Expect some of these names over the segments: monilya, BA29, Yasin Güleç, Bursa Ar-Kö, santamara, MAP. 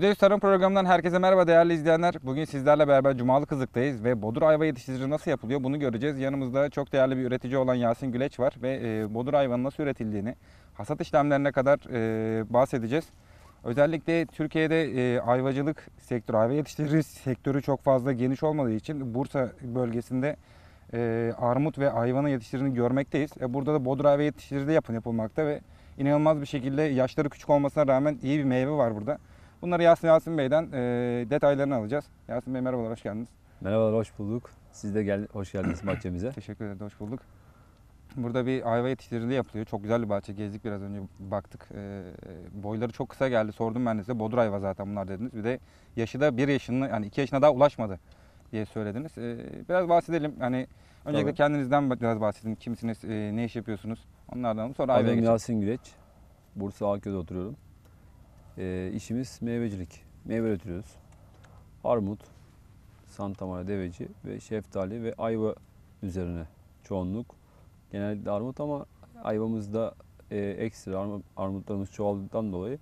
%100 Tarım Programı'ndan herkese merhaba değerli izleyenler. Bugün sizlerle beraber Cumalı Kızık'tayız ve bodur ayva yetiştiriciliği nasıl yapılıyor bunu göreceğiz. Yanımızda çok değerli bir üretici olan Yasin Güleç var ve bodur ayvanın nasıl üretildiğini, hasat işlemlerine kadar bahsedeceğiz. Özellikle Türkiye'de ayvacılık sektörü, ayva yetiştirici sektörü çok fazla geniş olmadığı için Bursa bölgesinde armut ve ayvanın yetiştiriciliğini görmekteyiz. Burada da bodur ayva yetiştiriciliği yapılmakta ve inanılmaz bir şekilde yaşları küçük olmasına rağmen iyi bir meyve var burada. Bunları Yasin Bey'den detaylarını alacağız. Yasin Bey merhabalar, hoş geldiniz. Merhabalar, hoş bulduk. Siz de hoş geldiniz bahçemize. Teşekkür ederim, hoş bulduk. Burada bir ayva yetiştiriciliği yapılıyor. Çok güzel bir bahçe, gezdik biraz önce, baktık. Boyları çok kısa geldi, sordum ben de size. Bodur ayva zaten bunlar dediniz. Bir de yaşı da 1 yaşına, yani 2 yaşına daha ulaşmadı diye söylediniz. Biraz bahsedelim. Yani öncelikle kendinizden biraz bahsedin. Kimsiniz, ne iş yapıyorsunuz? Onlardan sonra ayvaya geçelim. Adım Yasin Güleç, Bursa Ar-Kö'de oturuyorum. İşimiz meyvecilik. Meyve üretiyoruz. Armut, santamara, deveci ve şeftali ve ayva üzerine çoğunluk. Genellikle armut ama ayvamızda ekstra armutlarımız çoğaldığından dolayı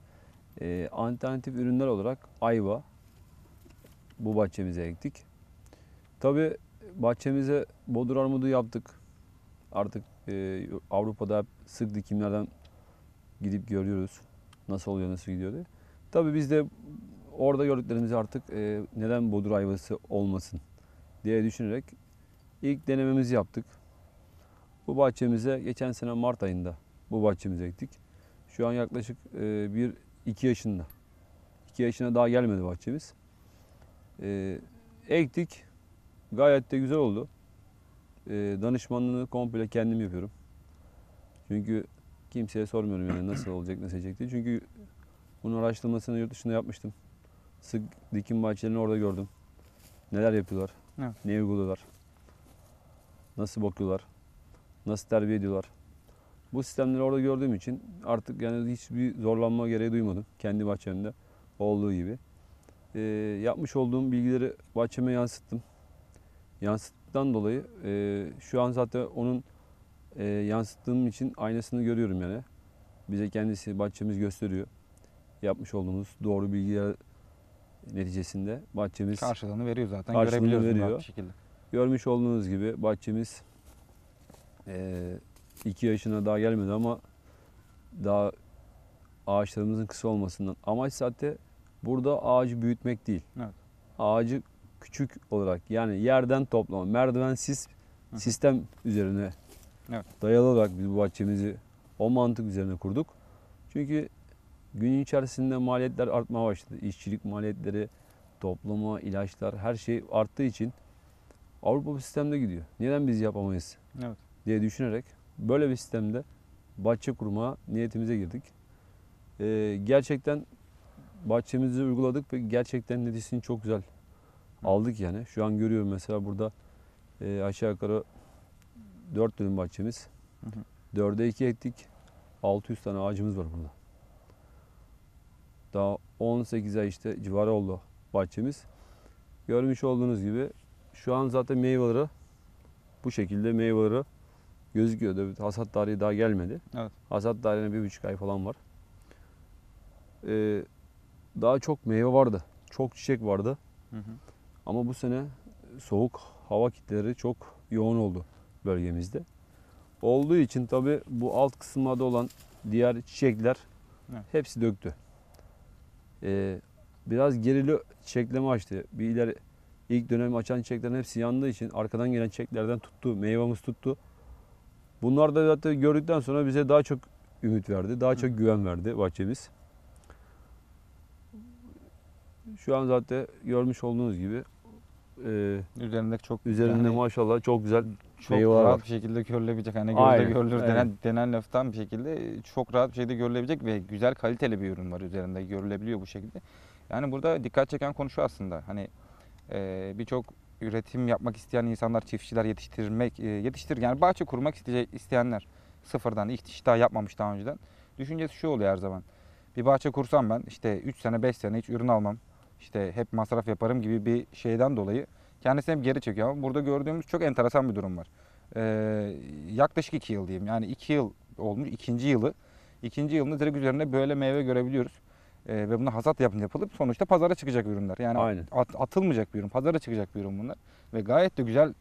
alternatif ürünler olarak ayva bu bahçemize ektik. Tabii bahçemize bodur armudu yaptık. Artık Avrupa'da hep sık dikimlerden gidip görüyoruz. Nasıl oluyor, nasıl gidiyor diye. Tabii biz de orada gördüklerimizi artık neden bodur ayvası olmasın diye düşünerek ilk denememizi yaptık. Bu bahçemize geçen sene Mart ayında bu bahçemize ektik. Şu an yaklaşık 1-2 yaşında. 2 yaşına daha gelmedi bahçemiz. Ektik. Gayet de güzel oldu. Danışmanlığını komple kendim yapıyorum. Çünkü kimseye sormuyorum yani nasıl olacak, nasıl edecek diye. Çünkü bunun araştırmasını yurt dışında yapmıştım. Sık dikim bahçelerini orada gördüm. Neler yapıyorlar, evet, ne uyguluyorlar, nasıl bakıyorlar, nasıl terbiye ediyorlar. Bu sistemleri orada gördüğüm için artık yani hiçbir zorlanma gereği duymadım. Kendi bahçemde olduğu gibi. Yapmış olduğum bilgileri bahçeme yansıttım. Yansıttıktan dolayı şu an zaten onun yansıttığım için aynasını görüyorum yani. Bize kendisi bahçemiz gösteriyor. Yapmış olduğumuz doğru bilgiler neticesinde bahçemiz karşılığını veriyor zaten. Karşılığını veriyor. Şekilde. Görmüş olduğunuz gibi bahçemiz 2 yaşına daha gelmedi ama daha ağaçlarımızın kısa olmasından. Amaç zaten burada ağacı büyütmek değil. Evet. Ağacı küçük olarak yani yerden toplama, merdivensiz sistem üzerine, evet, dayalı olarak biz bu bahçemizi o mantık üzerine kurduk. Çünkü gün içerisinde maliyetler artmaya başladı. İşçilik maliyetleri, toplama, ilaçlar her şey arttığı için Avrupa bir sistemde gidiyor. Neden biz yapamayız, evet, diye düşünerek böyle bir sistemde bahçe kurma niyetimize girdik. Gerçekten bahçemizi uyguladık ve gerçekten neticesini çok güzel aldık yani. Şu an görüyorum mesela burada aşağı yukarı 4 dönüm bahçemiz. 4'e 2 ektik. 600 tane ağacımız var burada. Daha 18 ay işte civarı oldu bahçemiz. Görmüş olduğunuz gibi şu an zaten meyveleri bu şekilde meyveleri gözüküyor. Hasat tarihi daha gelmedi. Evet. Hasat tarihine 1,5 ay falan var. Daha çok meyve vardı. Çok çiçek vardı. Ama bu sene soğuk hava kitleleri çok yoğun oldu bölgemizde. Olduğu için tabi bu alt kısımda olan diğer çiçekler, evet, hepsi döktü. Biraz gerili çiçekleme açtı. Bir ileri ilk dönem açan çiçeklerin hepsi yandığı için arkadan gelen çiçeklerden tuttu, meyvamız tuttu. Bunlar da zaten gördükten sonra bize daha çok ümit verdi, daha çok güven verdi bahçemiz. Şu an zaten görmüş olduğunuz gibi üzerinde çok yani, maşallah çok güzel meyveler rahat bir şekilde görülebilecek. Hani gözle görülür denen laftan bir şekilde çok rahat bir şekilde görülebilecek ve güzel kaliteli bir ürün var üzerinde, görülebiliyor bu şekilde. Yani burada dikkat çeken konu şu aslında. Hani birçok üretim yapmak isteyen insanlar, çiftçiler yani bahçe kurmak isteyenler sıfırdan hiç daha yapmamış daha önceden. Düşüncesi şu oluyor her zaman. Bir bahçe kursam ben işte 3 sene 5 sene hiç ürün almam, işte hep masraf yaparım gibi bir şeyden dolayı kendisi hem geri çekiyor ama burada gördüğümüz çok enteresan bir durum var. Yaklaşık 2 yıl diyeyim yani 2 yıl olmuş, 2. yılı. 2. yılında direkt üzerine böyle meyve görebiliyoruz. ve buna hasat yapılıp sonuçta pazara çıkacak ürünler. Yani atılmayacak bir ürün, pazara çıkacak bir ürün bunlar. Ve gayet de güzel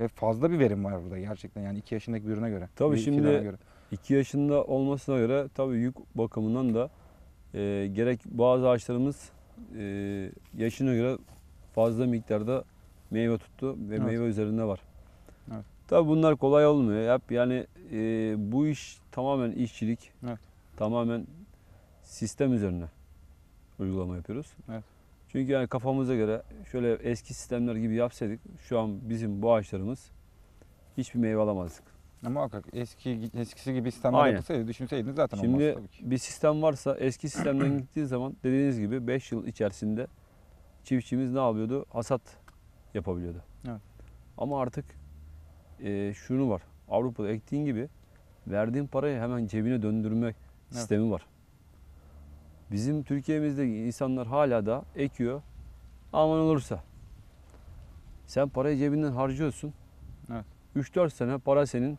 ve fazla bir verim var burada gerçekten, yani 2 yaşındaki bir ürüne göre. Tabii şimdi 2 yaşında olmasına göre tabii yük bakımından da gerek bazı ağaçlarımız yaşına göre fazla miktarda meyve tuttu ve evet, meyve üzerinde var. Evet. Tabii bunlar kolay olmuyor. Hep yani bu iş tamamen işçilik, evet, tamamen sistem üzerine uygulama yapıyoruz. Evet. Çünkü yani kafamıza göre şöyle eski sistemler gibi yapsaydık şu an bizim bu ağaçlarımız hiçbir meyve alamazdık. Ama muhakkak eskisi gibi sistemler yapılsaydı, düşünseydiniz zaten olmaz tabii ki. Şimdi bir sistem varsa eski sistemden gittiği zaman dediğiniz gibi 5 yıl içerisinde çiftçimiz ne yapıyordu? Hasat yapabiliyordu. Evet. Ama artık şunu var, Avrupa'da ektiğin gibi verdiğin parayı hemen cebine döndürme evet, sistemi var. Bizim Türkiye'mizdeki insanlar hala da ekiyor, aman olursa. Sen parayı cebinden harcıyorsun, evet, 3-4 sene para senin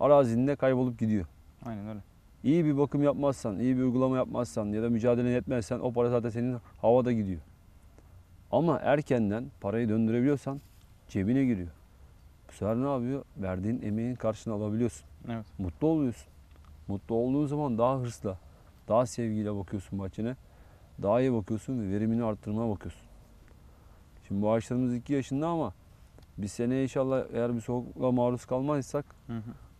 arazinde kaybolup gidiyor. Aynen öyle. İyi bir bakım yapmazsan, iyi bir uygulama yapmazsan ya da mücadele etmezsen o para zaten senin havada gidiyor. Ama erkenden parayı döndürebiliyorsan cebine giriyor. Bu sefer ne yapıyor? Verdiğin emeğin karşılığını alabiliyorsun. Evet. Mutlu oluyorsun. Mutlu olduğun zaman daha hırsla, daha sevgiyle bakıyorsun bahçene, daha iyi bakıyorsun ve verimini arttırmaya bakıyorsun. Şimdi bu ağaçlarımız 2 yaşında ama bir sene inşallah eğer bir soğukla maruz kalmazsak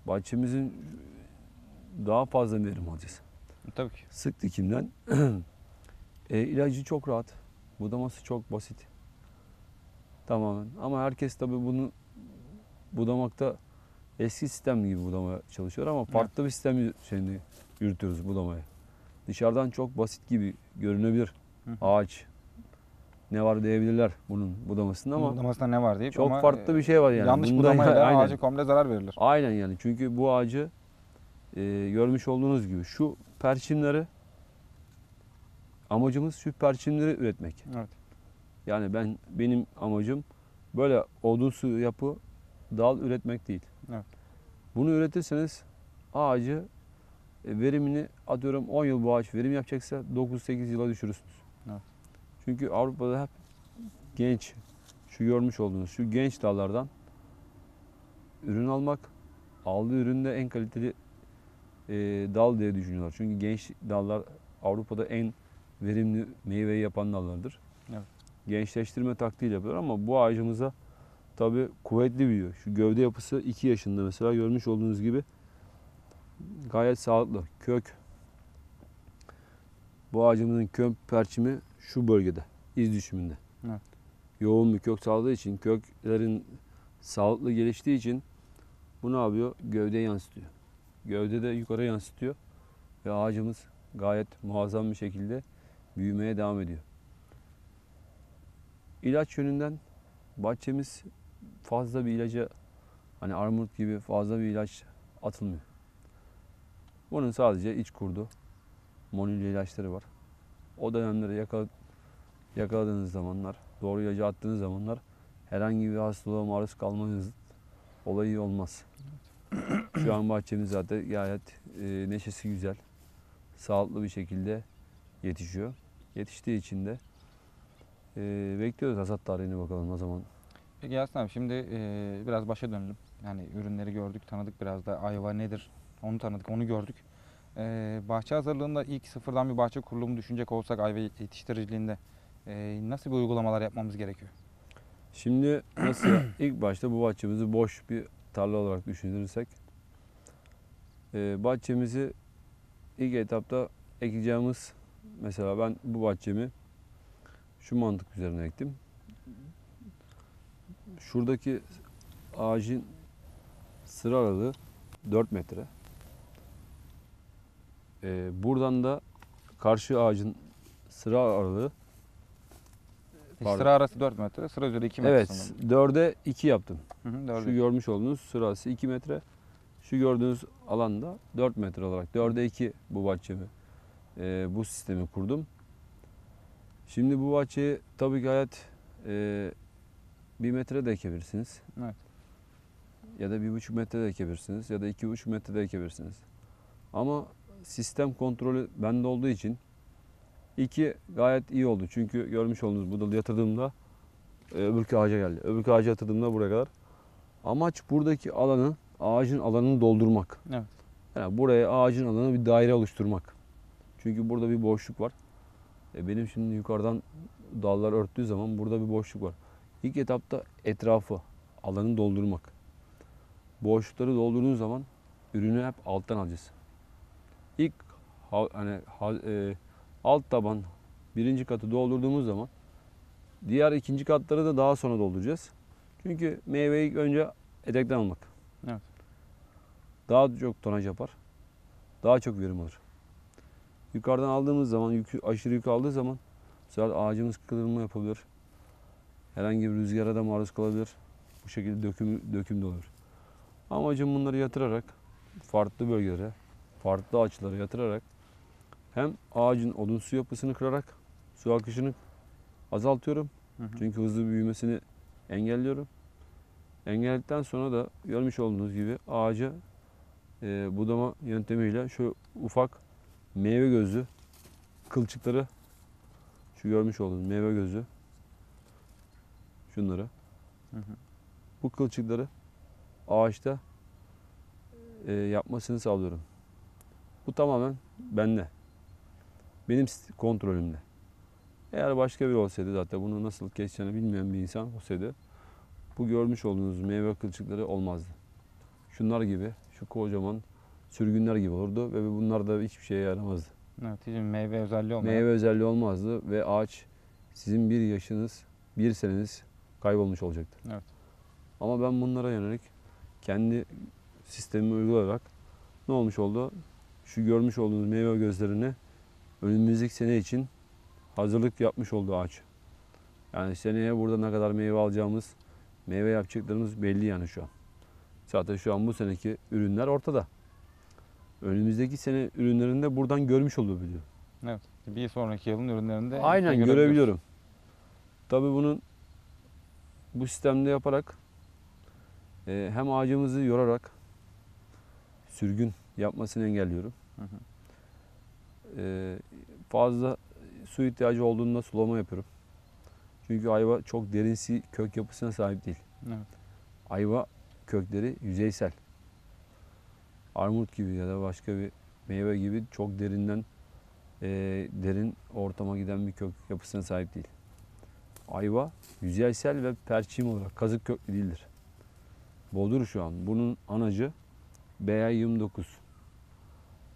bahçemizin daha fazla verim alacağız. Tabii ki. Sık dikimden ilacı çok rahat, budaması çok basit. Tamamen. Ama herkes tabii bunu budamakta eski sistem gibi budamaya çalışıyor ama farklı evet, bir sistem şeyini yürütüyoruz budamayı. Dışarıdan çok basit gibi görünebilir. Hı. Ağaç ne var diyebilirler bunun budamasında ama budamasında ne var deyip çok ama farklı bir şey var yani. Yanlış budamayla ağacı komple zarar verilir. Aynen yani çünkü bu ağacı görmüş olduğunuz gibi şu perçimleri, amacımız şu perçimleri üretmek. Evet. Yani benim amacım böyle odunsu yapı dal üretmek değil. Evet. Bunu üretirseniz ağacı verimini atıyorum 10 yıl bu ağaç verim yapacaksa 9-8 yıla düşürürsünüz. Evet. Çünkü Avrupa'da hep genç, şu görmüş olduğunuz şu genç dallardan ürün almak, aldığı üründe en kaliteli dal diye düşünüyorlar. Çünkü genç dallar Avrupa'da en verimli meyveyi yapan dallardır. Evet. Gençleştirme taktiğiyle yapıyorlar ama bu ağacımıza tabii kuvvetli büyüyor. Şu gövde yapısı 2 yaşında mesela görmüş olduğunuz gibi gayet sağlıklı. Kök, bu ağacımızın kök perçimi şu bölgede, iz düşümünde. Evet. Yoğun bir kök sağladığı için, köklerin sağlıklı geliştiği için bu ne yapıyor? Gövdeye yansıtıyor. Gövdede yukarı yansıtıyor ve ağacımız gayet muazzam bir şekilde büyümeye devam ediyor. İlaç yönünden bahçemiz fazla bir ilaca, hani armut gibi fazla bir ilaç atılmıyor. Bunun sadece iç kurdu, monilya ilaçları var. O dönemleri yakaladığınız zamanlar, doğru ilacı attığınız zamanlar herhangi bir hastalığa maruz kalmanız olayı olmaz. Evet. Şu an bahçemiz zaten gayet neşesi güzel, sağlıklı bir şekilde yetişiyor. Yetiştiği için de bekliyoruz hasat tarihini bakalım o zaman. Peki Yasin abi şimdi biraz başa dönelim. Yani ürünleri gördük, tanıdık biraz da ayva nedir? Onu tanıdık, onu gördük. Bahçe hazırlığında ilk sıfırdan bir bahçe kurulumu düşünecek olsak ayva yetiştiriciliğinde nasıl bir uygulamalar yapmamız gerekiyor? Şimdi nasıl ilk başta bu bahçemizi boş bir tarla olarak düşünürsek bahçemizi ilk etapta ekeceğimiz, mesela ben bu bahçemi şu mantık üzerine ektim. Şuradaki ağacın sıra aralığı 4 metre. Buradan da karşı ağacın sıra aralığı. Sıra arası 4 metre, sıra üzeri 2 metre. Evet, sanırım. 4'e 2 yaptım. Şu görmüş olduğunuz sırası 2 metre. Şu gördüğünüz alanda 4 metre olarak 4'e 2 bu bahçemi, bu sistemi kurdum. Şimdi bu bahçeyi tabii gayet 1 metre de ekebilirsiniz. Evet. Ya da 1,5 metre de ekebilirsiniz ya da 2,5 metre de ekebilirsiniz. Ama sistem kontrolü bende olduğu için İki, gayet iyi oldu. Çünkü görmüş olduğunuz bu dalı yatırdığımda öbürkü ağaca geldi. Öbürkü ağaca yatırdığımda buraya kadar. Amaç buradaki alanı, ağacın alanını doldurmak. Evet. Yani buraya ağacın alanı bir daire oluşturmak. Çünkü burada bir boşluk var. Benim şimdi yukarıdan dallar örttüğü zaman burada bir boşluk var. İlk etapta etrafı, alanı doldurmak. Boşlukları doldurduğun zaman ürünü hep alttan alacağız. İlk hani alt taban birinci katı doldurduğumuz zaman diğer ikinci katları da daha sonra dolduracağız. Çünkü meyveyi ilk önce etekten almak. Evet. Daha çok tonaj yapar. Daha çok verim alır. Yukarıdan aldığımız zaman, aşırı yük aldığı zaman ağacımız kırılma yapabilir. Herhangi bir rüzgara da maruz kalabilir. Bu şekilde döküm de olur. Amacım bunları yatırarak, farklı bölgelere, farklı açılara yatırarak hem ağacın odun su yapısını kırarak su akışını azaltıyorum. Hı hı. Çünkü hızlı büyümesini engelliyorum. Engelledikten sonra da görmüş olduğunuz gibi ağaca budama yöntemiyle şu ufak meyve gözü kılçıkları, şu görmüş olduğunuz meyve gözü, şunları, hı hı, bu kılçıkları ağaçta yapmasını sağlıyorum. Bu tamamen bende. Benim kontrolümde. Eğer başka biri olsaydı, zaten bunu nasıl keseceğini bilmeyen bir insan olsaydı, bu görmüş olduğunuz meyve kılçıkları olmazdı. Şunlar gibi, şu kocaman sürgünler gibi olurdu ve bunlar da hiçbir şeye yaramazdı. Evet, meyve özelliği olmazdı. Meyve özelliği olmazdı ve ağaç, sizin bir yaşınız, bir seneniz kaybolmuş olacaktı. Evet. Ama ben bunlara yönelik kendi sistemimi uygulayarak ne olmuş oldu? Şu görmüş olduğunuz meyve gözlerini önümüzdeki sene için hazırlık yapmış oldu ağaç. Yani seneye burada ne kadar meyve alacağımız, meyve yapacaklarımız belli yani şu an. Zaten şu an bu seneki ürünler ortada. Önümüzdeki sene ürünlerini de buradan görmüş olabiliyor. Evet. Bir sonraki yılın ürünlerini de aynen görebiliyorum. Tabii bunun bu sistemde yaparak hem ağacımızı yorarak sürgün yapmasını engelliyorum. Hı hı. Fazla su ihtiyacı olduğunda sulama yapıyorum. Çünkü ayva çok derinsi kök yapısına sahip değil. Evet. Ayva kökleri yüzeysel. Armut gibi ya da başka bir meyve gibi çok derinden derin ortama giden bir kök yapısına sahip değil. Ayva yüzeysel ve perçim olarak kazık köklü değildir. Bodur şu an. Bunun anacı BA29.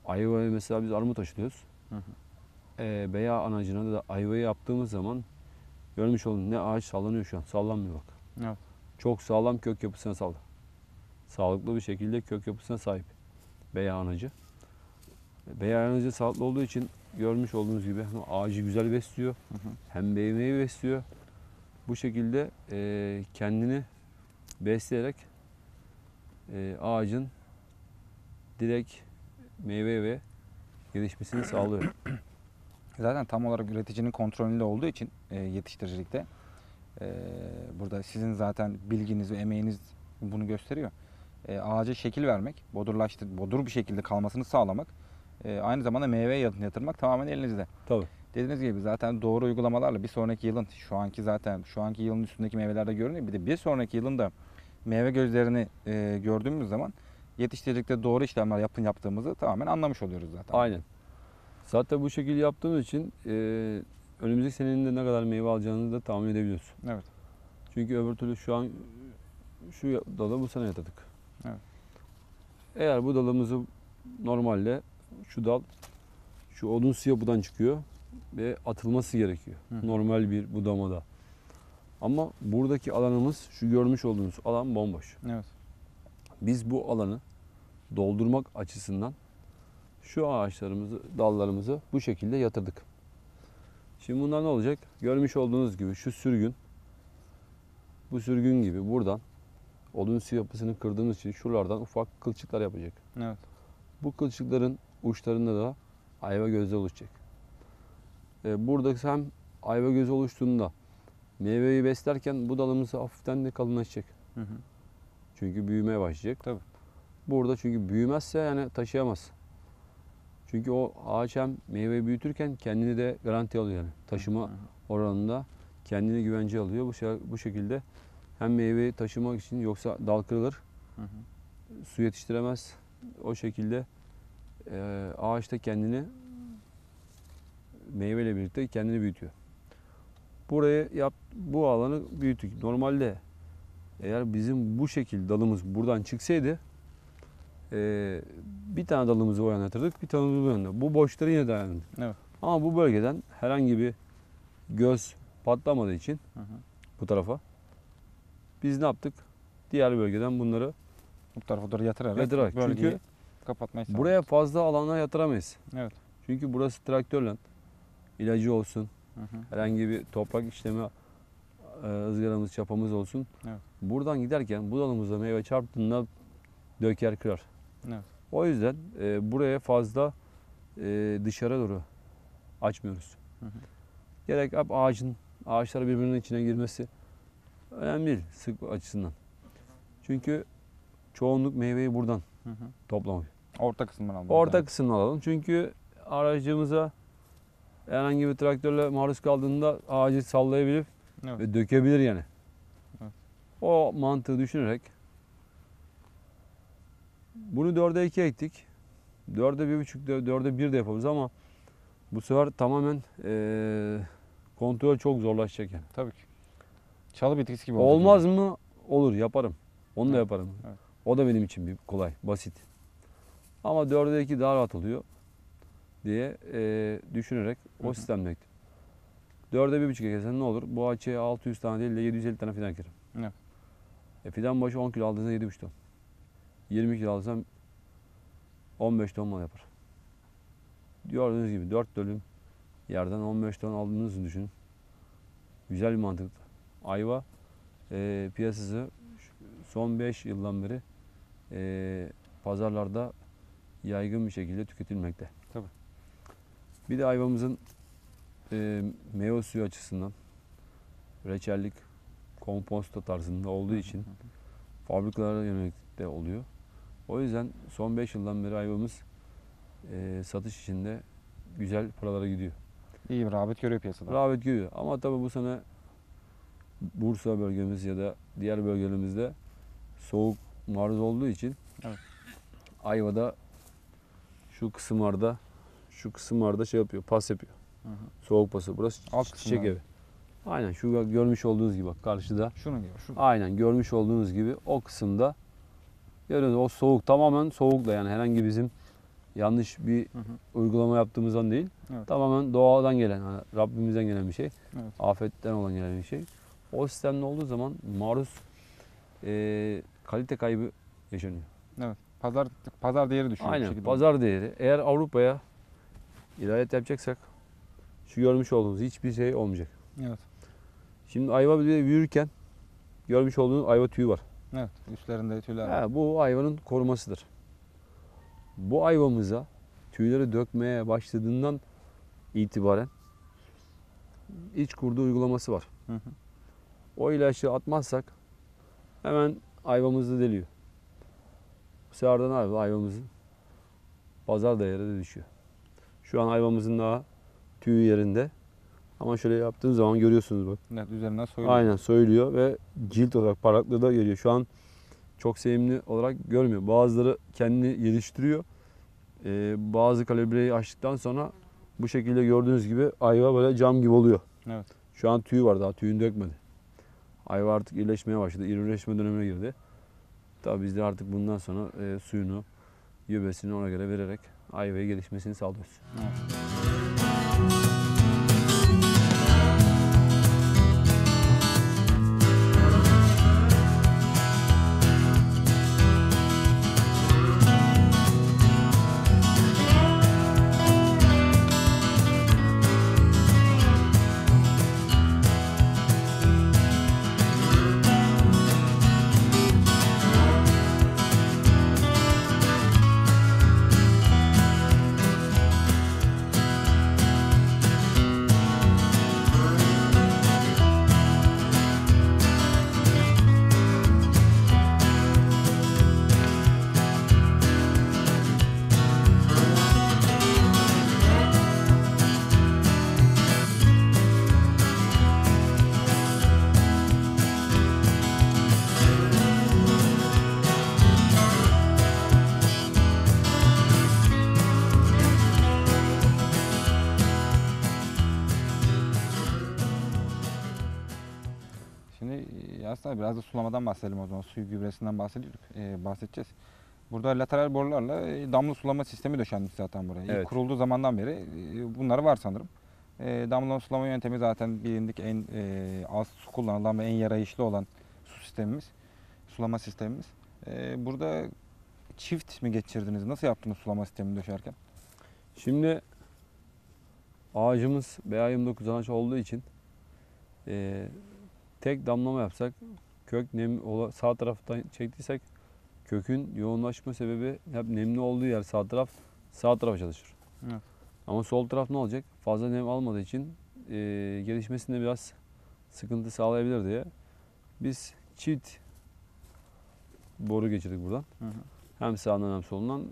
Ayvayı mesela biz armut aşılıyoruz. Hı hı. BA anacına da ayvayı yaptığımız zaman görmüş olun ne ağaç sallanıyor şu an. Sallanmıyor bak. Evet. Çok sağlam kök yapısına sağlam. Sağlıklı bir şekilde kök yapısına sahip BA anacı. BA anacı sağlıklı olduğu için görmüş olduğunuz gibi hem ağacı güzel besliyor, hı hı, hem meyveyi besliyor. Bu şekilde kendini besleyerek ağacın direkt meyve ve gelişmesini sağlıyor. Zaten tam olarak üreticinin kontrolünde olduğu için yetiştiricilikte burada sizin zaten bilginiz ve emeğiniz bunu gösteriyor. Ağaca şekil vermek, bodur bir şekilde kalmasını sağlamak, aynı zamanda meyveye yatırmak tamamen elinizde. Tabii. Dediğiniz gibi zaten doğru uygulamalarla bir sonraki yılın, şu anki yılın üstündeki meyvelerde görünüyor. Bir de bir sonraki yılın da meyve gözlerini gördüğümüz zaman yetiştiricilikte doğru işlemler yaptığımızı tamamen anlamış oluyoruz zaten. Aynen. Zaten bu şekilde yaptığımız için önümüzdeki senenin de ne kadar meyve alacağını da tahmin edebiliyoruz. Evet. Çünkü öbür türlü şu an şu dalı bu sene yatadık. Evet. Eğer bu dalımızı normalde şu dal şu odun su yapıdan çıkıyor ve atılması gerekiyor. Hı. Normal bir budamada. Ama buradaki alanımız, şu görmüş olduğunuz alan bomboş. Evet. Biz bu alanı doldurmak açısından şu ağaçlarımızı, dallarımızı bu şekilde yatırdık. Şimdi bunlar ne olacak? Görmüş olduğunuz gibi şu sürgün, bu sürgün gibi buradan odun su yapısını kırdığımız için şuralardan ufak kılçıklar yapacak. Evet. Bu kılçıkların uçlarında da ayva gözü oluşacak. Burada hem ayva gözü oluştuğunda meyveyi beslerken bu dalımız hafiften de kalınlaşacak. Hı hı. Çünkü büyümeye başlayacak. Tabii. Burada çünkü büyümezse yani taşıyamaz. Çünkü o ağaç hem meyve büyütürken kendini de garanti alıyor yani. Taşıma oranında kendini güvence alıyor. Bu şekilde hem meyveyi taşımak için, yoksa dal kırılır, su yetiştiremez. O şekilde ağaçta kendini meyveyle birlikte kendini büyütüyor. Burayı bu alanı büyüttük. Normalde eğer bizim bu şekilde dalımız buradan çıksaydı bir tane dalımızı o yana yatırdık, bir tane bu yana. Bu boşları yine dayandık. Evet. Ama bu bölgeden herhangi bir göz patlamadığı için bu tarafa biz ne yaptık? Diğer bölgeden bunları bu tarafa doğru yatırarak bölgeyi kapatmayı sağladık. Buraya fazla alana yatıramayız. Evet. Çünkü burası traktörle ilacı olsun, herhangi bir toprak işleme ızgaramız, çapamız olsun. Evet. Buradan giderken bu dalımızda meyve çarptığında döker, kırar. Evet. O yüzden buraya fazla dışarı doğru açmıyoruz. Gerek ağaçlar birbirinin içine girmesi önemli değil sık açısından. Çünkü çoğunluk meyveyi buradan toplamak. Orta kısımdan alalım. Orta kısımdan alalım. Çünkü aracımıza herhangi bir traktörle maruz kaldığında ağacı sallayabilir ve dökebilir yani. Evet. O mantığı düşünerek bunu 4'e 2 ektik. 4'e 1,5, 4'e 1 de yapabiliriz ama bu sefer tamamen kontrol çok zorlaşacak yani. Tabii ki. Çalı bitkisi gibi olacak. Olmaz gibi. Mı? Olur, yaparım. Onu da yaparım. Evet. O da benim için bir kolay, basit. Ama 4'e 2 daha rahat oluyor diye düşünerek o sistemle ektim. 4'e 1,5 ekersen ne olur? Bu ağaçı 600 tane değil de 750 tane fidan ekerim. Evet. Fidan başı 10 kilo aldığınızda 7,5 ton. 20 kilo alsam 15 ton mal yapar. Gördüğünüz gibi 4 dönüm yerden 15 ton aldığınızı düşünün. Güzel bir mantık. Ayva piyasası son 5 yıldan beri pazarlarda yaygın bir şekilde tüketilmekte. Tabii. Bir de ayvamızın meyve suyu açısından reçellik, komposta tarzında olduğu için fabrikalara yönelik de oluyor. O yüzden son 5 yıldan beri ayvamız satış içinde güzel paralara gidiyor. İyi bir rağbet görüyor piyasada. Rağbet görüyor ama tabii bu sene Bursa bölgemiz ya da diğer bölgelerimizde soğuk maruz olduğu için ayvada şu kısımlarda şey yapıyor, pas yapıyor. Soğuk pası. Burası alt çiçek evi. Aynen şu görmüş olduğunuz gibi bak karşıda. Şunun gibi. Şu. Aynen görmüş olduğunuz gibi o kısımda görüyoruz o soğuk tamamen soğukla yani herhangi bizim yanlış bir uygulama yaptığımızdan değil. Evet. Tamamen doğadan gelen, yani Rabbimizden gelen bir şey. Evet. Afetten olan gelen bir şey. O sistemde olduğu zaman maruz kalite kaybı yaşanıyor. Evet. Pazar değeri düşüyor. Aynen pazar değeri. Eğer Avrupa'ya ihracat yapacaksak şu görmüş olduğunuz hiçbir şey olmayacak. Evet. Şimdi ayva büyürken görmüş olduğunuz ayva tüyü var. Evet. Üstlerinde tüyler var. Bu ayvanın korumasıdır. Bu ayvamıza tüyleri dökmeye başladığından itibaren iç kurdu uygulaması var. O ilaçı atmazsak hemen ayvamızı deliyor. Bu sefer de ne yapıyor? Ayvamızın pazar değeri de düşüyor. Şu an ayvamızın daha tüyü yerinde. Ama şöyle yaptığınız zaman görüyorsunuz bak. Evet, üzerinden soyuluyor. Aynen soyuluyor ve cilt olarak parlaklığı da geliyor. Şu an çok sevimli olarak görmüyor. Bazıları kendini geliştiriyor. Bazı kalibreyi açtıktan sonra bu şekilde gördüğünüz gibi ayva böyle cam gibi oluyor. Evet. Şu an tüyü var daha tüyünü dökmedi. Ayva artık iyileşmeye başladı. İrileşme dönemine girdi. Tabii biz de artık bundan sonra suyunu, gübresini ona göre vererek ayvaya gelişmesini sağlıyoruz. Evet. Aslında biraz da sulamadan bahsedelim o zaman. Suyu gübresinden bahsedeceğiz. Burada lateral borularla damla sulama sistemi döşenmiş zaten buraya. Evet. Kurulduğu zamandan beri bunlar var sanırım. Damla sulama yöntemi zaten bilindik en az su kullanılan ve en yarayışlı olan su sistemimiz, sulama sistemimiz. Burada çift mi geçirdiniz? Nasıl yaptınız sulama sistemini döşerken? Şimdi ağacımız BA29 ağaç olduğu için tek damlama yapsak, kök nem sağ taraftan çektiysek kökün yoğunlaşma sebebi hep nemli olduğu yer sağ tarafa çalışır. Evet. Ama sol taraf ne olacak? Fazla nem almadığı için gelişmesinde biraz sıkıntı sağlayabilir diye biz çift boru geçirdik buradan. Hı hı. Hem sağdan hem solundan.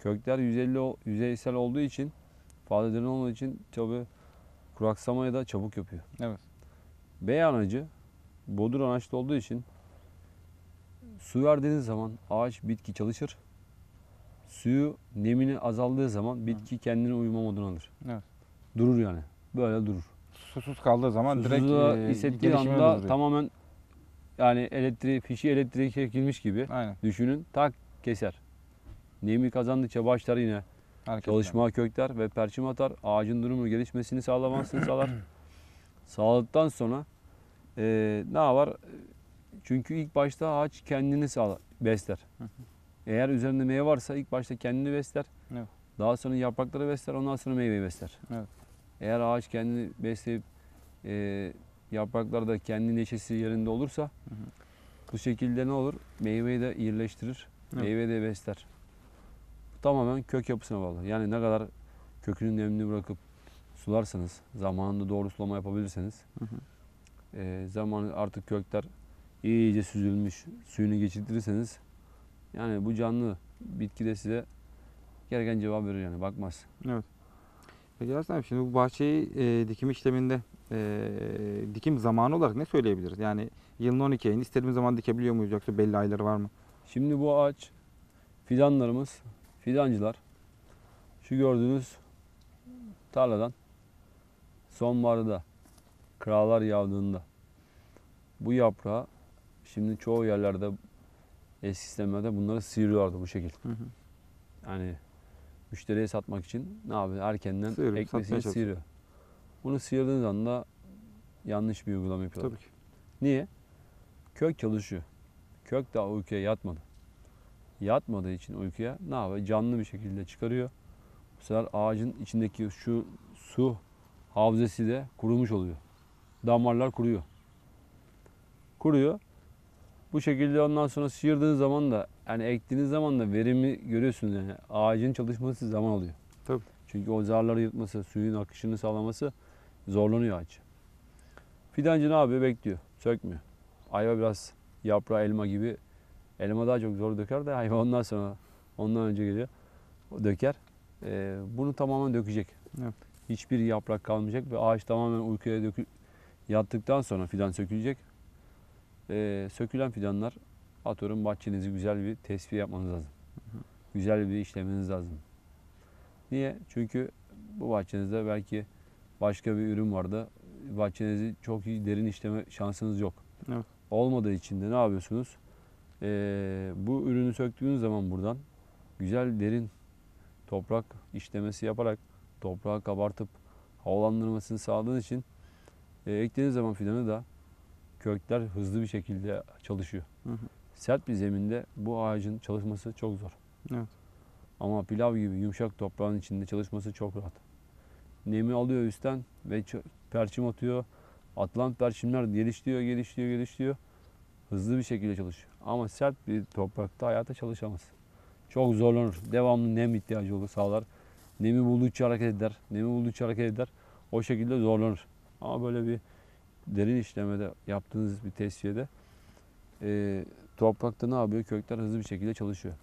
Kökler yüzeysel olduğu için, fazla derin olduğu için tabii kuraksamayı da çabuk yapıyor. Evet. Bey anacı bodur anaçlı olduğu için su verdiğiniz zaman ağaç, bitki çalışır. Suyu, nemini azaldığı zaman bitki kendini uyuma moduna alır. Evet. Durur yani. Böyle durur. Susuz kaldığı zaman susuzluğa direkt hissettiği anda duruyor. Tamamen yani elektriğe çekilmiş gibi. Aynen. Düşünün. Tak keser. Nemi kazandıkça başlar yine çalışmaya, kökler ve perçim atar. Ağacın durumu gelişmesini sağlar. Sağladıktan sonra ne var? Çünkü ilk başta ağaç kendini besler. Eğer üzerinde meyve varsa ilk başta kendini besler. Evet. Daha sonra yaprakları besler, ondan sonra meyveyi besler. Evet. Eğer ağaç kendini besleyip yapraklar da kendi neşesi yerinde olursa bu şekilde ne olur? Meyveyi de iyileştirir, evet. Meyveyi de besler. Tamamen kök yapısına bağlı. Yani ne kadar kökünün nemini bırakıp sularsanız, zamanında doğru sulama yapabilirseniz, zamanı artık kökler iyice süzülmüş, suyunu geçirtirseniz, yani bu canlı bitki de size gereken cevap verir yani, bakmaz. Evet. Peki Yasin abi, şimdi bu bahçeyi dikim işleminde dikim zamanı olarak ne söyleyebiliriz? Yani yılın 12 ayını istediğimiz zaman dikebiliyor muyuz, yoksa belli ayları var mı? Şimdi bu ağaç fidanlarımız, fidancılar şu gördüğünüz tarladan sonbaharda kıralar yağdığında bu yaprağı, şimdi çoğu yerlerde eski sistemlerde bunları sıyırıyorlardı bu şekil. Hı hı. Yani müşteriye satmak için ne yapıyor? Erkenden ekmesini sıyırıyor. Bunu sıyırdığınız anda yanlış bir uygulama yapıyorlar. Tabii ki. Niye? Kök çalışıyor. Kök daha uykuya yatmadı. Yatmadığı için uykuya ne yapıyor? Canlı bir şekilde çıkarıyor. Bu sefer ağacın içindeki şu su havzesi de kurumuş oluyor. Damarlar kuruyor. Bu şekilde ondan sonra sıyırdığınız zaman da, yani ektiğiniz zaman da verimi görüyorsunuz yani. Ağacın çalışması zaman alıyor. Tabii. Çünkü o zarları yırtması, suyun akışını sağlaması zorlanıyor ağaç. Fidancı ne yapıyor? Bekliyor. Sökmüyor. Ayva biraz yaprağı elma gibi. Elma daha çok zor döker de ayva ondan sonra, ondan önce geliyor. O döker. Bunu tamamen dökecek. Evet. Hiçbir yaprak kalmayacak ve ağaç tamamen uykuya yattıktan sonra fidan sökülecek. Sökülen fidanlar, atıyorum bahçenizi güzel bir tesviye yapmanız lazım. Hı hı. Güzel bir işlemeniz lazım. Niye? Çünkü bu bahçenizde belki başka bir ürün vardı. Bahçenizi çok derin işleme şansınız yok. Hı. Olmadığı için de ne yapıyorsunuz? Bu ürünü söktüğünüz zaman buradan güzel derin toprak işlemesi yaparak toprağı kabartıp havalandırmasını sağladığınız için ektiğiniz zaman fidanı da kökler hızlı bir şekilde çalışıyor. Hı hı. Sert bir zeminde bu ağacın çalışması çok zor. Evet. Ama pilav gibi yumuşak toprağın içinde çalışması çok rahat. Nemi alıyor üstten ve perçim atıyor. Atılan perçimler gelişiyor. Hızlı bir şekilde çalışıyor. Ama sert bir toprakta hayata çalışamaz. Çok zorlanır. Devamlı nem ihtiyacı olur, sağlar. Nemi buldukça hareket eder. O şekilde zorlanır. Ama böyle bir derin işlemede yaptığınız bir tesviyede toprakta ne yapıyor? Kökler hızlı bir şekilde çalışıyor.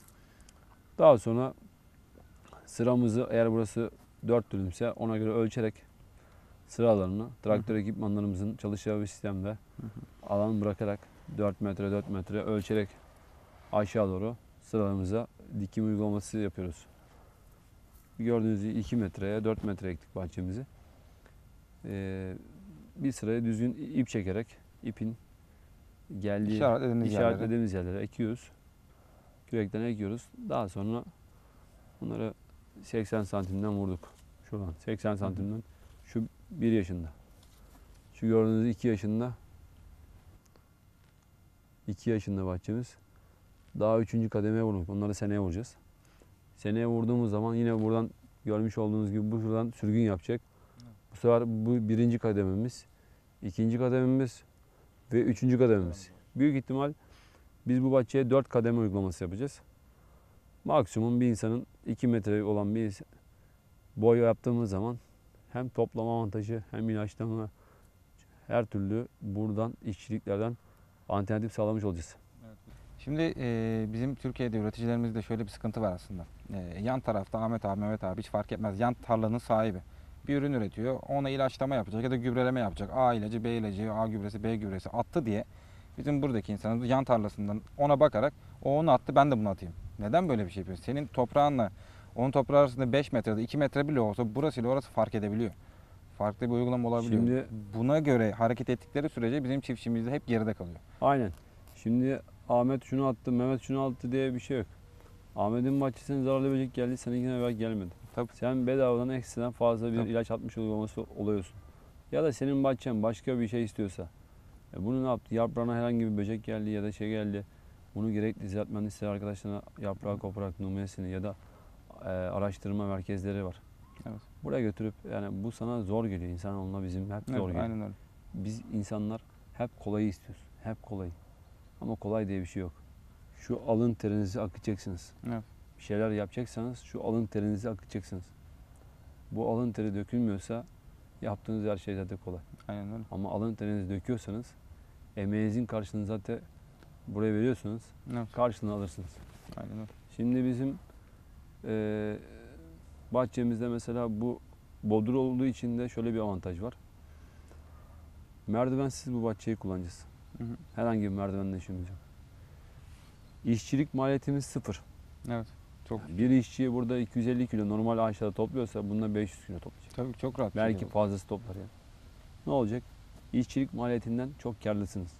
Daha sonra sıramızı, eğer burası 4 dönümse ona göre ölçerek sıralarını traktör ekipmanlarımızın çalışacağı bir sistemde alan bırakarak 4 metre ölçerek aşağı doğru sıralarımıza dikim uygulaması yapıyoruz. Gördüğünüz gibi 2 metreye 4 metre ektik bahçemizi. bir sıraya düzgün ip çekerek ipin geldiği işaretlediğimiz yerlere ekiyoruz. Kürekten ekiyoruz. Daha sonra bunları 80 santimden vurduk. Şuradan 80 santimden. Şu 1 yaşında. Şu gördüğünüz 2 yaşında. 2 yaşında bahçemiz. Daha 3. kademeye vurduk. Onları seneye vuracağız. Seneye vurduğumuz zaman yine buradan görmüş olduğunuz gibi bu şuradan sürgün yapacak. Bu sefer bu 1. kadememiz, 2. kadememiz ve 3. kadememiz. Büyük ihtimal biz bu bahçeye 4 kademe uygulaması yapacağız. Maksimum bir insanın 2 metre olan bir boy yaptığımız zaman hem toplama avantajı hem ilaçlama her türlü buradan işçiliklerden alternatif sağlamış olacağız. Şimdi bizim Türkiye'de üreticilerimizde şöyle bir sıkıntı var aslında. Yan tarafta Ahmet abi, Mehmet abi hiç fark etmez. Yan tarlanın sahibi bir ürün üretiyor. Ona ilaçlama yapacak ya da gübreleme yapacak. A ilacı, B ilacı, A gübresi, B gübresi attı diye bizim buradaki insanımız yan tarlasından ona bakarak o onu attı ben de bunu atayım. Neden böyle bir şey yapıyorsun? Senin toprağınla onun toprağı arasında 5 metrede 2 metre bile olsa burasıyla orası fark edebiliyor. Farklı bir uygulama olabiliyor. Şimdi, buna göre hareket ettikleri sürece bizim çiftçimizde hep geride kalıyor. Aynen. Şimdi Ahmet şunu attı, Mehmet şunu attı diye bir şey yok. Ahmet'in bahçesine zararlı böcek geldi, seninkine belki gelmedi. Tabii. Sen bedavadan ekstradan fazla bir ilaç atmış oluyorsun. Ya da senin bahçen başka bir şey istiyorsa, bunu ne yaptı? Yaprağına herhangi bir böcek geldi ya da şey geldi. Bunu gerekli ziraat mühendisleri arkadaşlarına yaprağı koparak numunesini ya da araştırma merkezleri var. Evet. Buraya götürüp yani bu sana zor geliyor. İnsanoğluna bizim hep zor geliyor. Aynen öyle. Biz insanlar hep kolayı istiyoruz. Hep kolayı. Ama kolay diye bir şey yok. Şu alın terinizi akıtacaksınız. Evet. Bir şeyler yapacaksanız şu alın terinizi akıtacaksınız. Bu alın teri dökülmüyorsa yaptığınız her şey zaten kolay. Aynen öyle. Ama alın terinizi döküyorsanız emeğinizin karşılığını zaten buraya veriyorsunuz. Evet. Karşılığını alırsınız. Aynen öyle. Şimdi bizim bahçemizde mesela bu bodur olduğu için de şöyle bir avantaj var. Merdivensiz bu bahçeyi kullanacağız. Hı hı. Herhangi bir merdivenle işimiz yok. İşçilik maliyetimiz sıfır. Evet. Çok. Yani bir işçi burada 250 kilo normal ağaçlarda topluyorsa bunda 500 kilo toplayacak. Tabii çok rahat. Belki fazlası toplar yani. Ne olacak? İşçilik maliyetinden çok kârlısınız.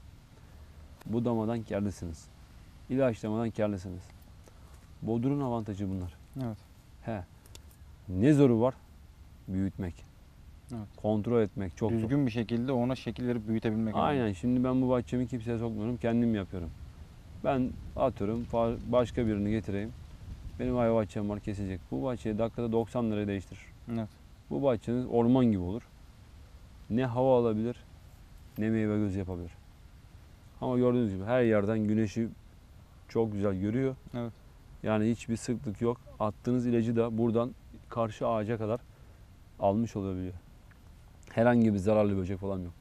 Budamadan kârlısınız. İlaçlamadan kârlısınız. Bodurun avantajı bunlar. Evet. He. Ne zoru var? Büyütmek. Evet. Kontrol etmek çok zor. Düzgün bir şekilde ona şekil verip büyütebilmek. Aynen. Önemli. Şimdi ben bu bahçemi kimseye sokmuyorum. Kendim yapıyorum. Ben atıyorum. Başka birini getireyim. Benim ayva bahçem var kesecek. Bu bahçeyi dakikada 90 liraya değiştirir. Evet. Bu bahçeniz orman gibi olur. Ne hava alabilir ne meyve gözü yapabilir. Ama gördüğünüz gibi her yerden güneşi çok güzel görüyor. Evet. Yani hiçbir sıklık yok. Attığınız ilacı da buradan karşı ağaca kadar almış olabiliyor. Herhangi bir zararlı böcek falan yok.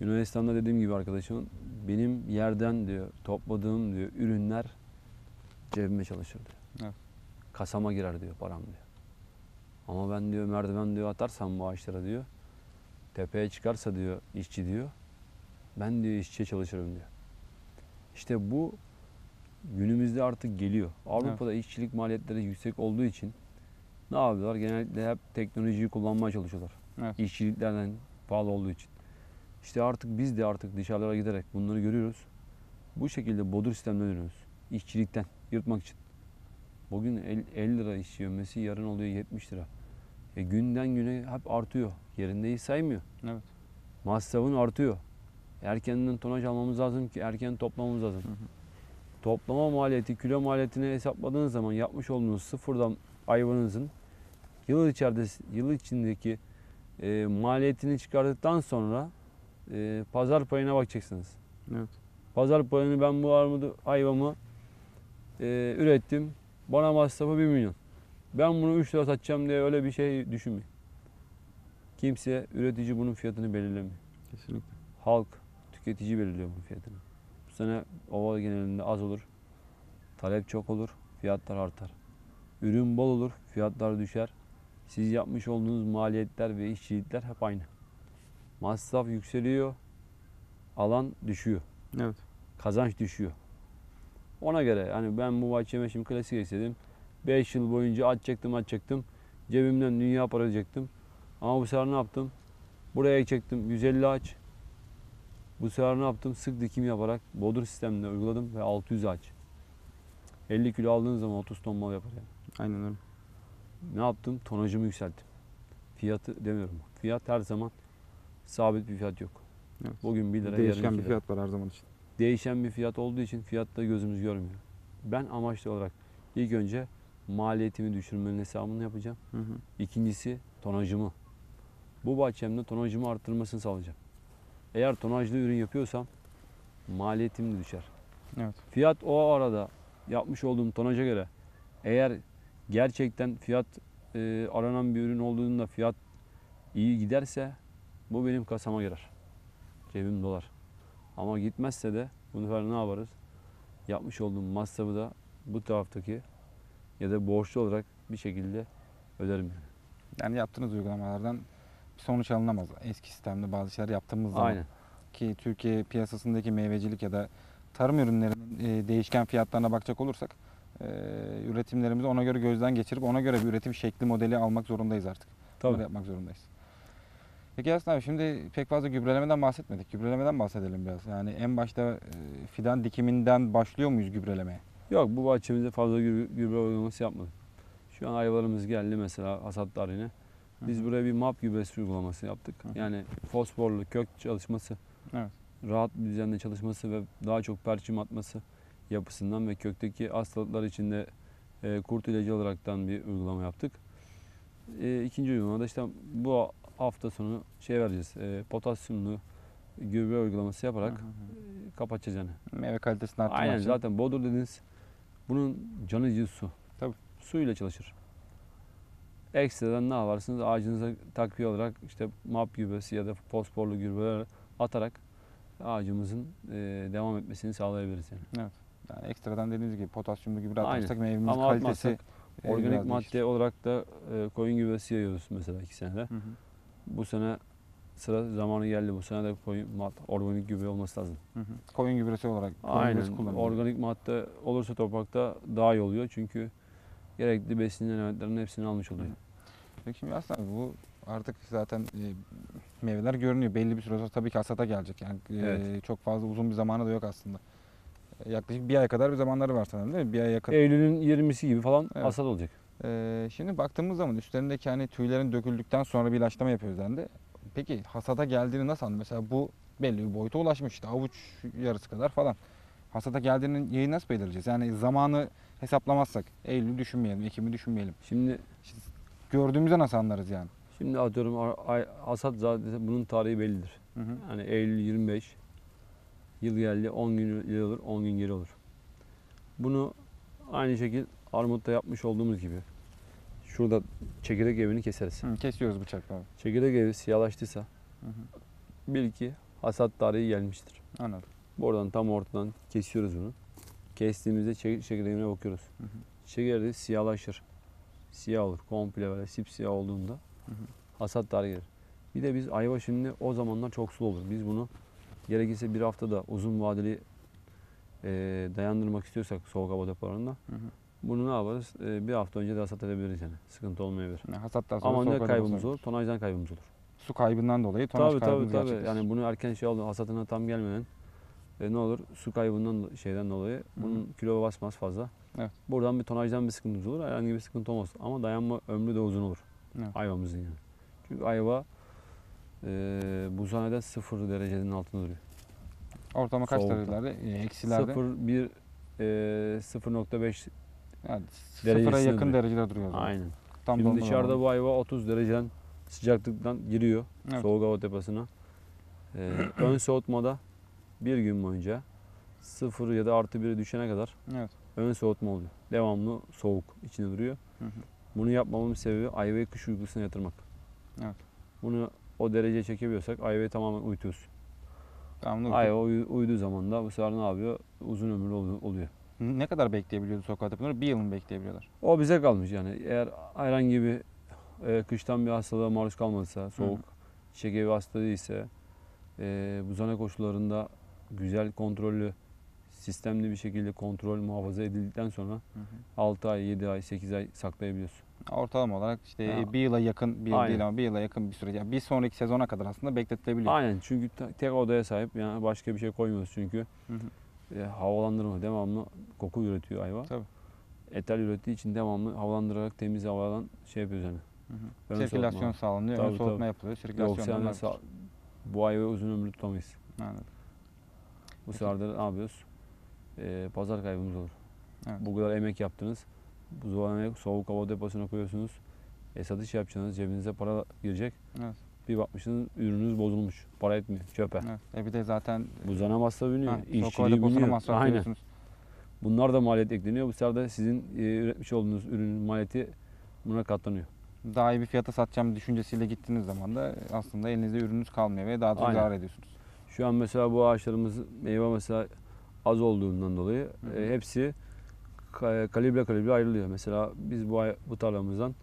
Yunanistan'da dediğim gibi arkadaşım benim yerden diyor topladığım diyor ürünler cebime çalışır diyor. Evet. Kasama girer diyor param diyor. Ama ben diyor merdiven diyor atarsam bu ağaçlara diyor tepeye çıkarsa diyor işçi diyor ben diyor işçiye çalışırım diyor. İşte bu günümüzde artık geliyor. Avrupa'da evet. İşçilik maliyetleri yüksek olduğu için ne yapıyorlar? Genellikle hep teknolojiyi kullanmaya çalışıyorlar. Evet. İşçiliklerden pahalı olduğu için. İşte artık biz de artık dışarılara giderek bunları görüyoruz. Bu şekilde bodur sistemden dönüyoruz. İşçilikten yırtmak için. Bugün 50 lira işçi ömesi yarın oluyor 70 lira. Günden güne hep artıyor. Yerinde hiç saymıyor. Evet. Masrafın artıyor. Erkenden tonaj almamız lazım ki erken toplamamız lazım. Hı hı. Toplama maliyeti, kilo maliyetini hesapladığınız zaman yapmış olduğunuz sıfırdan hayvanınızın yıl içindeki maliyetini çıkardıktan sonra pazar payına bakacaksınız. Evet. Pazar payını ben bu armudu ayvamı ürettim. Bana masrafı 1 milyon. Ben bunu 3 lira satacağım diye öyle bir şey düşünmeyin. Kimse üretici bunun fiyatını belirlemiyor. Kesinlikle. Halk, tüketici belirliyor bunun fiyatını. Bu sene oval genelinde az olur. Talep çok olur. Fiyatlar artar. Ürün bol olur, fiyatlar düşer. Siz yapmış olduğunuz maliyetler ve işçilikler hep aynı. Masraf yükseliyor, alan düşüyor. Evet. Kazanç düşüyor. Ona göre yani ben bu bahçeme şimdi klasik istedim. 5 yıl boyunca atacaktım. Cebimden dünya para ödeyecektim. Ama bu sefer ne yaptım? Buraya çektim 150 ağaç. Bu sefer ne yaptım? Sık dikim yaparak bodur sistemini uyguladım ve 600 ağaç. 50 kilo aldığınız zaman 30 ton mal yapar yani. Aynen öyle. Ne yaptım? Tonajımı yükselttim. Fiyatı demiyorum. Fiyat her zaman sabit bir fiyat yok. Evet. Bugün 1 lira, değişken yarın 2 lira. Bir fiyat var her zaman için. Değişen bir fiyat olduğu için fiyatta gözümüz görmüyor. Ben amaçlı olarak ilk önce maliyetimi düşürmenin hesabını yapacağım. Hı hı. İkincisi tonajımı. Bu bahçemde tonajımı arttırmasını sağlayacağım. Eğer tonajlı ürün yapıyorsam maliyetim de düşer. Evet. Fiyat o arada yapmış olduğum tonaja göre eğer gerçekten fiyat aranan bir ürün olduğunda fiyat iyi giderse bu benim kasama girer. Cebim dolar. Ama gitmezse de bunu falan ne yaparız? Yapmış olduğum masrafı da bu taraftaki ya da borçlu olarak bir şekilde öderim yani. Yani yaptığınız uygulamalardan sonuç alınamaz. Eski sistemde bazı şeyler yaptığımız zaman. Aynen. Ki Türkiye piyasasındaki meyvecilik ya da tarım ürünlerinin değişken fiyatlarına bakacak olursak üretimlerimizi ona göre gözden geçirip ona göre bir üretim şekli modeli almak zorundayız artık. Tabii. Bunu yapmak zorundayız. Peki Yasin abi, şimdi pek fazla gübrelemeden bahsetmedik. Gübrelemeden bahsedelim biraz. Yani en başta fidan dikiminden başlıyor muyuz gübrelemeye? Yok, bu bahçemizde fazla gübre uygulaması yapmadık. Şu an ayvalarımız geldi mesela hasatlar yine. Biz buraya bir MAP gübresi uygulaması yaptık. Hı-hı. Yani fosforlu kök çalışması, evet, rahat bir düzenle çalışması ve daha çok perçim atması yapısından ve kökteki hastalıklar içinde kurt ilacı olaraktan bir uygulama yaptık. İkinci uygulamada işte bu hafta sonu şey vereceğiz, potasyumlu gübre uygulaması yaparak kapatacağız yani. Meyve kalitesini arttırmak. Aynen, zaten bodur dediniz, bunun canıcı su. Tabii. Su ile çalışır. Ekstradan ne yaparsınız? Ağacınıza takviye olarak işte MAP gübresi ya da fosforlu gübreler atarak ağacımızın devam etmesini sağlayabiliriz yani. Evet. Yani ekstradan dediğiniz gibi potasyumlu gübre atarsak meyvemizin kalitesi organik madde değişir. Olarak da koyun gübresi yayıyoruz mesela 2 senede. Hı hı. Bu sene sıra zamanı geldi. Bu sene de organik gübre olması lazım. Hı hı. Koyun gübresi olarak. Aynen. Organik madde olursa toprakta daha iyi oluyor çünkü gerekli besin elementlerinin hepsini almış oluyor. Peki şimdi aslında bu artık zaten meyveler görünüyor. Belli bir süre sonra tabii ki hasata gelecek. Yani evet, çok fazla uzun bir zamanı da yok aslında. Yaklaşık bir ay kadar bir zamanları var sanırım, değil mi? Bir ay yakın. Eylül'ün 20'si gibi falan, evet, hasat olacak. Şimdi baktığımız zaman üstlerindeki hani tüylerin döküldükten sonra bir ilaçlama yapıyoruz dendi. Peki hasata geldiğini nasıl anlıyor? Mesela bu belli bir boyuta ulaşmıştı. Avuç yarısı kadar falan. Hasata geldiğini yayı nasıl belirleyeceğiz? Yani zamanı hesaplamazsak, Eylül'ü düşünmeyelim, Ekim'i düşünmeyelim. Şimdi gördüğümüzde nasıl anlarız yani? Şimdi atıyorum hasat zaten bunun tarihi bellidir. Hı hı. Yani Eylül 25, yıl geldi 10 gün ileri olur, 10 gün geri olur. Bunu aynı şekilde armutta yapmış olduğumuz gibi şurada çekirdek evini keseriz. Hı, kesiyoruz bıçakla. Çekirdek evi siyahlaştıysa bil ki hasat tarihi gelmiştir. Anladım. Buradan tam ortadan kesiyoruz bunu. Kestiğimizde çekirdeğine bakıyoruz. Hı hı. Çekirdeği siyahlaşır. Siyah olur. Komple böyle sipsiyah olduğunda hasat tarihi gelir. Bir de biz ayva şimdi o zamanlar çok sulu olur. Biz bunu gerekirse bir haftada uzun vadeli dayandırmak istiyorsak soğuk hava depolarında bunu ne yaparız? Bir hafta önce de hasat edebiliriz yani. Sıkıntı olmayabilir. Yani hasattan sonra ama ne kaybımız olur? Tonajdan kaybımız olur. Su kaybından dolayı tonaj kaybımız gerçekleşir. Yani bunu erken şey oldu. Hasatına tam gelmeden ne olur? Su kaybından şeyden dolayı bunun kilo basmaz fazla. Evet. Buradan bir tonajdan bir sıkıntımız olur. Herhangi bir sıkıntı olmaz. Ama dayanma ömrü de uzun olur. Evet. Ayvamızın yani. Çünkü ayva buzhanede 0 derecenin altında duruyor. Ortama kaç derecelerde? Eksilerde? 0.5 yani sıfıra yakın dereceler duruyor. Aynen. Tam şimdi dışarıda bu ayva 30 dereceden sıcaklıktan giriyor. Evet. Soğuk hava deposuna. Ön soğutmada bir gün boyunca 0 ya da +1'e düşene kadar ön soğutma oluyor. Devamlı soğuk içinde duruyor. Hı hı. Bunu yapmamın sebebi ayvayı kış uykusuna yatırmak. Evet. Bunu o dereceye çekebiliyorsak ayvayı tamamen uyutuyoruz. Tamam, ayva uyuduğu zaman da bu sefer ne yapıyor? Uzun ömürlü oluyor. Ne kadar bekleyebiliyordu sokağa tapınları? Bir yıl mı bekleyebiliyorlar? O bize kalmış yani. Eğer herhangi bir kıştan bir hastalığa maruz kalmadıysa, soğuk, çiçek evi hastalığı ise, buzhane koşullarında güzel kontrollü sistemli bir şekilde kontrol, muhafaza edildikten sonra 6 ay, 7 ay, 8 ay saklayabiliyorsun. Ortalama olarak işte ya, bir yıla yakın, bir yıl değil ama bir yıla yakın bir süre. Yani bir sonraki sezona kadar aslında bekletilebiliyor. Aynen, çünkü tek odaya sahip, yani başka bir şey koymuyoruz çünkü. Havalandırma, devamlı koku üretiyor hayvan. Tabii. Etel ürettiği için devamlı havalandırarak temiz havadan şey yapıyoruz yani. Sirkülasyon sağlanıyor, tabii, soğutma yapılıyor. Sirkülasyon bu hayvayı uzun ömürlü tutamayız. Anladım. Bu sefer ne yapıyoruz? Pazar kaybımız olur. Evet. Bu kadar emek yaptınız. Buzdolabına, soğuk hava deposuna koyuyorsunuz. Satış yapacaksınız, cebinize para girecek. Evet. Bir bakmışsınız ürününüz bozulmuş. Para etmiyor, çöpe. Evet. Bir de zaten buzdolabına masraf biniyor, işçiliği biniyor. Aynen. Bunlar da maliyet ekleniyor. Bu sefer de sizin üretmiş olduğunuz ürünün maliyeti buna katlanıyor. Daha iyi bir fiyata satacağım düşüncesiyle gittiğiniz zaman da aslında elinizde ürününüz kalmıyor ve daha da zarar ediyorsunuz. Şu an mesela bu ağaçlarımız meyve mesela az olduğundan dolayı hepsi kalibre ayrılıyor. Mesela biz bu tarlamızdan,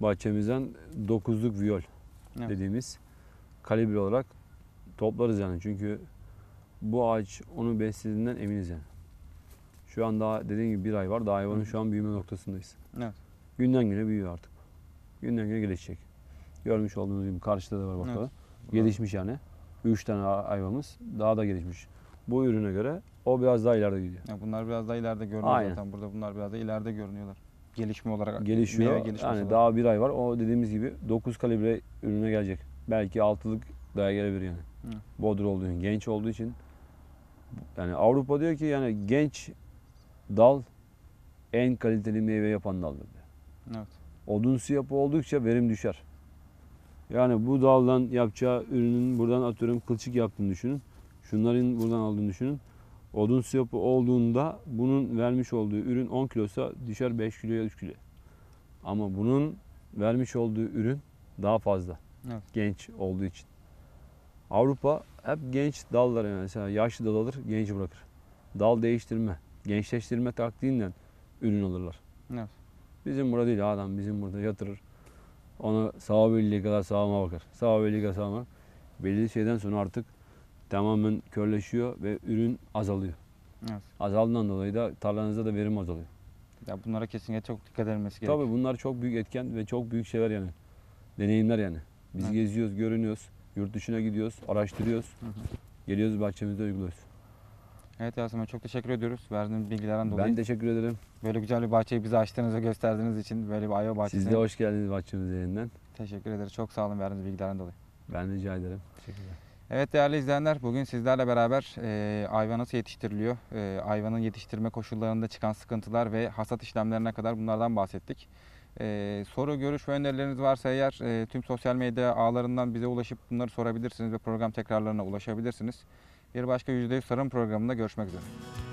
bahçemizden 9'luk viyol dediğimiz kalibre olarak toplarız yani. Çünkü bu ağaç onu beslediğinden eminiz yani. Şu an daha dediğim gibi bir ay var. Daha hayvanın şu an büyüme noktasındayız. Evet. Günden güne büyüyor artık. Günden güne gelişecek. Görmüş olduğunuz gibi karşıda da var bakalım. Evet. Gelişmiş yani. 3 tane hayvanımız daha da gelişmiş. Bu ürüne göre o biraz daha ileride gidiyor. Yani bunlar biraz daha ileride görünüyor zaten. Burada bunlar biraz da ileride görünüyorlar. Gelişme olarak. Gelişiyor. Yani daha bir ay var. O dediğimiz gibi 9 kalibre ürüne gelecek. Belki 6'lık daha gelebilir yani. Bodur olduğu için, genç olduğu için. Yani Avrupa diyor ki yani genç dal en kaliteli meyve yapan daldır diyor. Evet. Odunsu yapı oldukça verim düşer. Yani bu daldan yapacağı ürünün buradan atıyorum kılçık yaptığını düşünün. Şunların buradan aldığını düşünün. Odunsu yapı olduğunda bunun vermiş olduğu ürün 10 kilosa düşer 5 kiloya 3 kilo. Ama bunun vermiş olduğu ürün daha fazla. Evet. Genç olduğu için. Avrupa hep genç dallar yani. Mesela yaşlı dal alır, genç bırakır. Dal değiştirme, gençleştirme taktiğinden ürün alırlar. Evet. Bizim burada değil adam, bizim burada yatırır. Ona sağa belli kadar sağıma bakar. Sağa belli kadar sağıma. Belli şeyden sonra artık tamamen körleşiyor ve ürün azalıyor. Evet. Azaldığından dolayı da tarlanızda da verim azalıyor. Ya bunlara kesinlikle çok dikkat edilmesi gerekiyor. Tabii bunlar çok büyük etken ve çok büyük şeyler yani. Deneyimler yani. Biz geziyoruz, görünüyoruz, yurt dışına gidiyoruz, araştırıyoruz. Geliyoruz bahçemizde uyguluyoruz. Evet Yasin, çok teşekkür ediyoruz verdiğiniz bilgilerden dolayı. Ben teşekkür ederim. Böyle güzel bir bahçeyi bize açtığınızı gösterdiğiniz için, böyle bir ayva bahçesi. Siz de hoş geldiniz bahçemize yeniden. Teşekkür ederiz. Çok sağ olun verdiğiniz bilgilerden dolayı. Ben rica ederim. Teşekkürler. Evet değerli izleyenler, bugün sizlerle beraber ayva nasıl yetiştiriliyor, ayvanın yetiştirme koşullarında çıkan sıkıntılar ve hasat işlemlerine kadar bunlardan bahsettik. Soru, görüş ve önerileriniz varsa eğer tüm sosyal medya ağlarından bize ulaşıp bunları sorabilirsiniz ve program tekrarlarına ulaşabilirsiniz. Bir başka %100 Tarım programında görüşmek üzere.